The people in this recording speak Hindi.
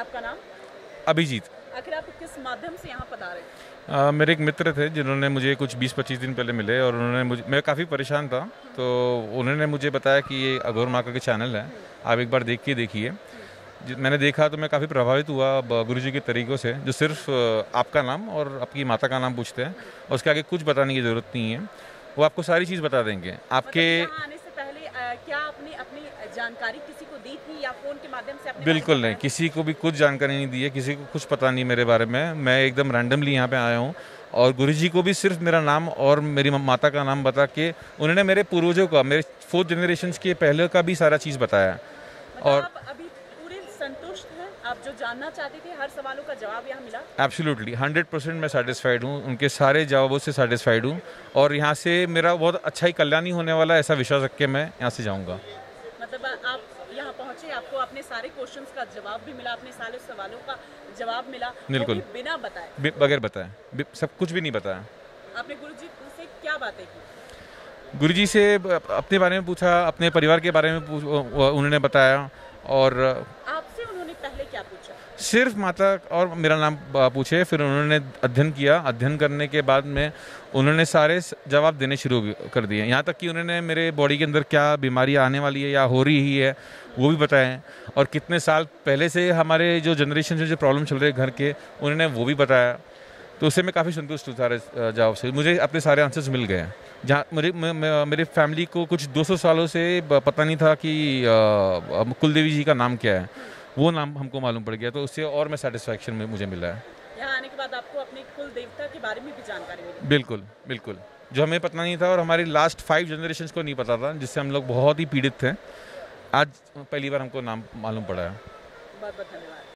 आपका नाम? अभिजीत। आखिर आप किस माध्यम से यहाँ पधारे? मेरे एक मित्र थे जिन्होंने मुझे कुछ 20-25 दिन पहले मिले और उन्होंने मुझे, मैं काफ़ी परेशान था तो उन्होंने मुझे बताया कि ये अघोर माका के चैनल है, आप एक बार देख के देखिए। मैंने देखा तो मैं काफ़ी प्रभावित हुआ गुरुजी के तरीक़ों से, जो सिर्फ आपका नाम और आपकी माता का नाम पूछते हैं और उसके आगे कुछ बताने की ज़रूरत नहीं है, वो आपको सारी चीज़ बता देंगे। आपके आने से पहले क्या आपने अपनी जानकारी किसी को दी थी या फ़ोन के माध्यम से? बिल्कुल नहीं, किसी को भी कुछ जानकारी नहीं दी है, किसी को कुछ पता नहीं मेरे बारे में। मैं एकदम रैंडमली यहाँ पे आया हूँ और गुरुजी को भी सिर्फ मेरा नाम और मेरी माता का नाम बता के उन्होंने मेरे पूर्वजों का, मेरे 4 जनरेशन के पहले का भी सारा चीज़ बताया। और आप जो जानना चाहते थे हर सवालों का जवाब यहाँ मिला? एब्सोल्युटली 100% मैं सैटिस्फाइड हूँ, उनके सारे जवाबों से सैटिस्फाइड हूँ और यहाँ से मेरा बहुत अच्छा ही कल्याण ही होने वाला है, ऐसा विश्वास रख के मैं यहाँ से जाऊँगा। मतलब आप यहाँ पहुँचे, आपको अपने सारे क्वेश्चंस का जवाब भी मिला, अपने सारे सवालों का जवाब मिला, बिल्कुल बिना बताए, बगैर बताए, सब कुछ भी नहीं बताया। आपने गुरु जी से क्या बातें की? गुरुजी से अपने बारे में पूछा, अपने परिवार के बारे में उन्होंने बताया। और आपसे उन्होंने पहले क्या पूछा? सिर्फ माता और मेरा नाम पूछे, फिर उन्होंने अध्ययन किया, अध्ययन करने के बाद में उन्होंने सारे जवाब देने शुरू कर दिए, यहाँ तक कि उन्होंने मेरे बॉडी के अंदर क्या बीमारी आने वाली है या हो रही है वो भी बताएं और कितने साल पहले से हमारे जो जनरेशन से जो प्रॉब्लम चल रही है घर के, उन्होंने वो भी बताया। तो उससे मैं काफ़ी संतुष्ट हूँ, सारे जवाब से मुझे अपने सारे आंसर्स मिल गए। जहाँ मेरे फैमिली को कुछ 200 सालों से पता नहीं था कि कुलदेवी जी का नाम क्या है, वो नाम हमको मालूम पड़ गया, तो उससे और मैं सेटिस्फैक्शन में मुझे मिला है। यहाँ आने के बाद आपको अपने कुल देवता के बारे में भी जानकारी मिली? बिल्कुल बिल्कुल, जो हमें पता नहीं था और हमारी लास्ट 5 जनरेशन को नहीं पता था, जिससे हम लोग बहुत ही पीड़ित थे। आज पहली बार हमको नाम मालूम पड़ा है। बहुत बहुत धन्यवाद।